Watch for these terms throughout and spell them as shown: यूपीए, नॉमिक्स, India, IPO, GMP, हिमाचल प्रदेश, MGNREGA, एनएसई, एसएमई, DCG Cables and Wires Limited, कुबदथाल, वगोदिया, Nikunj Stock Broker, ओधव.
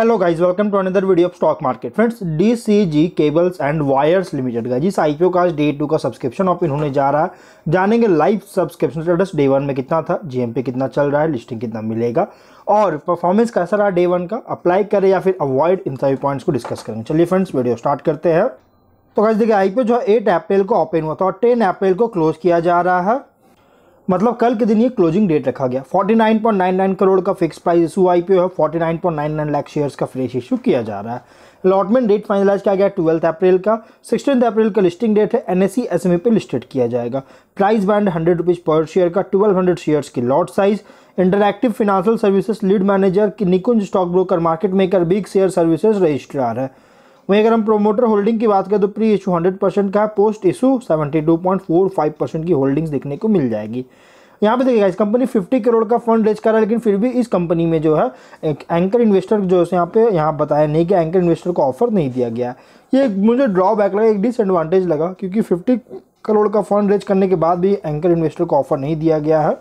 Hello guys, welcome to another video of stock market. Friends, DCG cables and wires limited guys, इस IPO का आज day 2 का subscription of इन्होंने जा रहा है। जानेंगे लाइव सब्सक्रिप्शन स्टेटस, डे 1 में कितना था, जीएमपी कितना चल रहा है, लिस्टिंग कितना मिलेगा और परफॉर्मेंस कैसा रहा डे 1 का, अप्लाई करें या फिर अवॉइड, इन सभी पॉइंट्स को डिस्कस करेंगे। चलिए फ्रेंड्स, वीडियो स्टार्ट करते हैं। तो गाइज देखिए, आईपीओ जो 8 अप्रैल को ओपन हुआ था और 10 अप्रैल को क्लोज किया जा रहा है, मतलब कल के दिन ये क्लोजिंग डेट रखा गया। 49.99 करोड़ का फिक्स प्राइस इशू आईपीओ है। 49.99 लाख शेयर्स का फ्रेश इशू किया जा रहा है। अलॉटमेंट डेट फाइनलाइज किया गया 12 अप्रैल का। 16 अप्रैल का लिस्टिंग डेट है। एनएसई एसएमई पे लिस्टेड किया जाएगा। प्राइस बैंड 100 रुपीज़ पर शेयर का, 1200 शेयर्स की lot size. Interactive financial services lead manager की, Nikunj stock broker market maker, big share services registrar है। वहीं अगर हम प्रोमोटर होल्डिंग की बात करें तो प्री इशू 100% का है, पोस्ट इशू 72.45% की होल्डिंग्स देखने को मिल जाएगी। यहाँ पे देखिएगा, इस कंपनी 50 करोड़ का फंड रेज कर रहा है, लेकिन फिर भी इस कंपनी में जो है एक एंकर इन्वेस्टर जो है यहाँ बताया नहीं कि एंकर इन्वेस्टर को ऑफर नहीं दिया गया। ये मुझे ड्रॉबैक लगा, एक डिसएडवांटेज लगा, क्योंकि 50 करोड़ का फंड रेज करने के बाद भी एंकर इन्वेस्टर को ऑफर नहीं दिया गया है।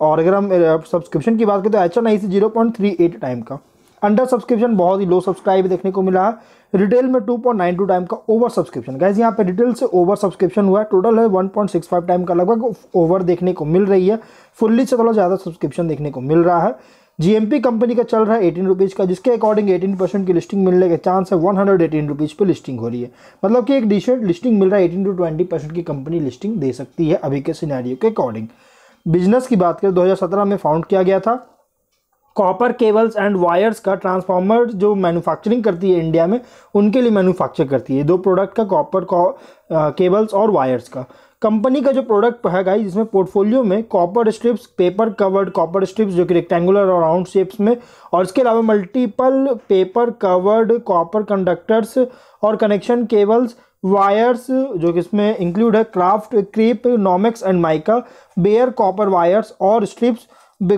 और अगर हम सब्सक्रिप्शन की बात करें तो HNIC 0.38 टाइम का, अंडर सब्सक्रिप्शन बहुत ही लो सब्सक्राइब देखने को मिला। रिटेल में 2.92 टाइम का ओवर सब्सक्रिप्शन, गाइस यहाँ पे रिटेल से ओवर सब्सक्रिप्शन हुआ है। टोटल है 1.65 टाइम का लगभग ओवर देखने को मिल रही है। फुल्ली से थोड़ा ज़्यादा सब्सक्रिप्शन देखने को मिल रहा है। जीएमपी कंपनी का चल रहा है 18 रुपीज़ का, जिसके अकॉर्डिंग 18% की लिस्टिंग मिलने के चांस है। 118 रुपीज़ पर लिस्टिंग हो रही है, मतलब कि एक डिसेंट लिस्टिंग मिल रहा है। 18 से 20% की कंपनी लिस्टिंग दे सकती है अभी के सिनेरियो के अकॉर्डिंग। बिजनेस की बात करें 2017 में फाउंड किया गया था। कॉपर केबल्स एंड वायर्स का ट्रांसफार्मर जो मैन्युफैक्चरिंग करती है इंडिया में, उनके लिए मैन्युफैक्चर करती है। 2 प्रोडक्ट का, कॉपर केबल्स और वायर्स का। कंपनी का जो प्रोडक्ट है गाइस, इसमें पोर्टफोलियो में copper strips, paper covered copper strips जो कि रेक्टेंगुलर और राउंड शेप्स में, और इसके अलावा multiple paper covered copper conductors और कनेक्शन केबल्स, वायर्स जो कि इसमें इंक्लूड है, kraft, crepe, नॉमिक्स and mica, bare copper wires और स्ट्रिप्स,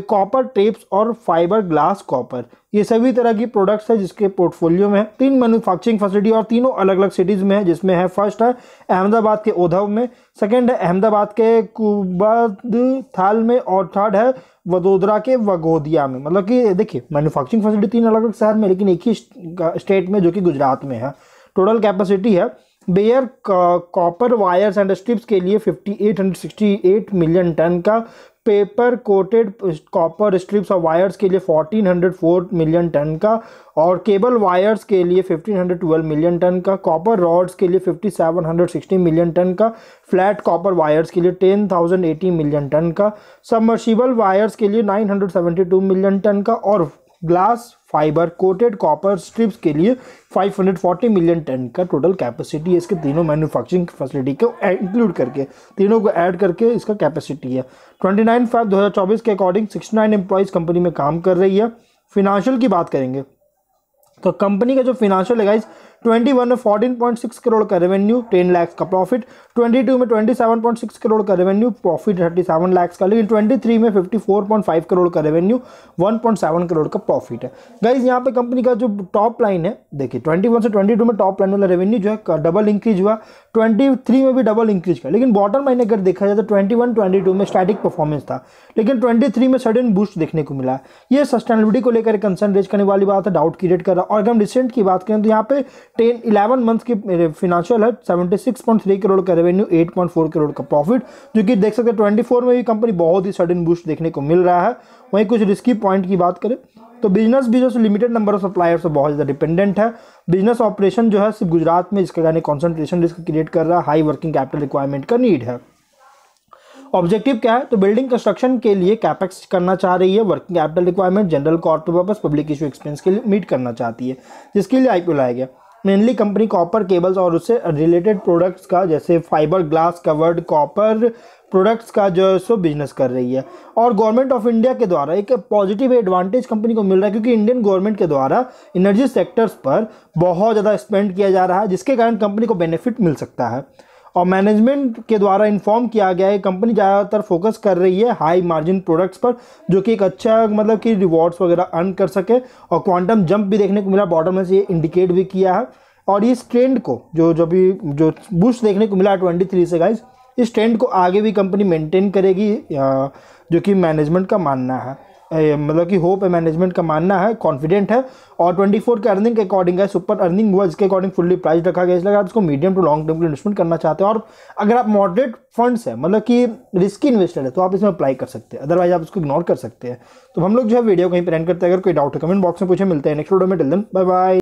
कॉपर टेप्स और फाइबर ग्लास कॉपर, ये सभी तरह की प्रोडक्ट्स है जिसके पोर्टफोलियो में है। 3 मैन्युफैक्चरिंग फैसिलिटी और तीनों अलग अलग सिटीज़ में है, जिसमें है फर्स्ट है अहमदाबाद के ओधव में, सेकंड है अहमदाबाद के कुबदथाल में और थर्ड है वडोदरा के वगोदिया में। मतलब कि देखिए, मैन्युफैक्चरिंग फैसिलिटी 3 अलग अलग शहर में, लेकिन एक ही स्टेट में जो कि गुजरात में है। टोटल कैपेसिटी है bare copper wires and strips के लिए 5868 मिलियन टन का, पेपर कोटेड कॉपर स्ट्रिप्स और वायर्स के लिए 1404 मिलियन टन का, और केबल वायर्स के लिए 1512 मिलियन टन का, कॉपर रॉड्स के लिए 5760 मिलियन टन का, फ्लैट कॉपर वायर्स के लिए 10080 मिलियन टन का, सबमर्सिबल वायर्स के लिए 972 मिलियन टन का, और glass fibre coated copper strips के लिए 540 मिलियन टन का टोटल कैपेसिटी है। इसके तीनों मैन्युफैक्चरिंग फैसिलिटी को इंक्लूड करके, तीनों को ऐड करके इसका कैपेसिटी है। 29/5/2024 के अकॉर्डिंग 69 एम्प्लॉइज़ कंपनी में काम कर रही है। फिनेंशियल की बात करेंगे तो कंपनी का जो फिनेंशियल है गाइस, 21 में 14.6 करोड़ का रेवेन्यू, 10 लाख का प्रॉफिट, 22 में 27.6 करोड़ का रेवेन्यू, प्रॉफिट 37 लाख का, लेकिन 23 में 54.5 करोड़ का रेवेन्यू, 1.7 करोड़ का प्रॉफिट है। गाइज यहाँ पे कंपनी का जो टॉप लाइन है, देखिए 21 से 22 में टॉप लाइन वाला रेवेन्यू जो है डबल इंक्रीज हुआ, 23 में भी डबल इंक्रीज का, लेकिन बॉटम लाइन अगर देखा जाए तो 21-22 में स्टैटिक परफॉर्मेंस था, लेकिन 23 में सडन बूस्ट देखने को मिला। ये सस्टेनेबिलिटी को लेकर कंसर्न रेज करने वाली बात है, डाउट क्रिएट कर रहा है। और अगर हम रिसेंट की बात करें तो यहाँ पे 11 मंथ की फिनेंशियल है, 76.3 करोड़ का रेवेन्यू, 8.4 करोड़ का प्रॉफिट, जो कि देख सकते हैं 24 में भी कंपनी बहुत ही सडन बूस्ट देखने को मिल रहा है। वहीं कुछ रिस्की पॉइंट की बात करें तो बिजनेस भी जो लिमिटेड नंबर ऑफ सप्लायर्स से बहुत ज़्यादा डिपेंडेंट है। बिजनेस ऑपरेशन जो है सिर्फ गुजरात में, इसका यानी कॉन्सेंट्रेशन रिस्क क्रिएट कर रहा है। हाई वर्किंग कैपिटल रिक्वायरमेंट का नीड है। ऑब्जेक्टिव क्या है तो बिल्डिंग कंस्ट्रक्शन के लिए कैपेक्स करना चाह रही है, working capital requirement, general corporate purpose, public issue expense के लिए मीट करना चाहती है, जिसके लिए आईपीओ लाया गया। मेनली कंपनी कॉपर केबल्स और उससे रिलेटेड प्रोडक्ट्स का, जैसे fibre glass covered copper products का जो है सो बिजनेस कर रही है। और गवर्नमेंट ऑफ इंडिया के द्वारा एक पॉजिटिव एडवांटेज कंपनी को मिल रहा है, क्योंकि इंडियन गवर्नमेंट के द्वारा एनर्जी सेक्टर्स पर बहुत ज़्यादा स्पेंड किया जा रहा है, जिसके कारण कंपनी को बेनिफिट मिल सकता है। और मैनेजमेंट के द्वारा इन्फॉर्म किया गया है, कंपनी ज़्यादातर फोकस कर रही है हाई मार्जिन प्रोडक्ट्स पर, जो कि एक अच्छा मतलब कि रिवॉर्ड्स वगैरह अर्न कर सके, और क्वांटम जंप भी देखने को मिला, बॉटम में से ये इंडिकेट भी किया है। और इस ट्रेंड को जो बूस्ट देखने को मिला 23 से गाइज, इस ट्रेंड को आगे भी कंपनी मेंटेन करेगी, जो कि मैनेजमेंट का मानना है। मतलब कि होप है, मैनेजमेंट का मानना है, कॉन्फिडेंट है। और 24 के अर्निंग के अकॉर्डिंग है, सुपर अर्निंग हुआ जिसके अकॉर्डिंग फुल्ली प्राइस रखा गया। इसलिए आप इसको मीडियम टू लॉन्ग टर्म के इन्वेस्टमेंट करना चाहते हैं और अगर आप मॉडरेट फंड्स है मतलब कि रिस्की इन्वेस्टर है तो आप इसमें अप्लाई कर सकते हैं, अदरवाइज आप इसको इग्नोर कर सकते हैं। तो हम लोग जो है वीडियो कहीं पर एंड करते हैं। अगर कोई डाउट है कमेंट बॉक्स में पूछे। मिलते हैं नेक्स्ट वीडियो में, टिल देन बाय बाय।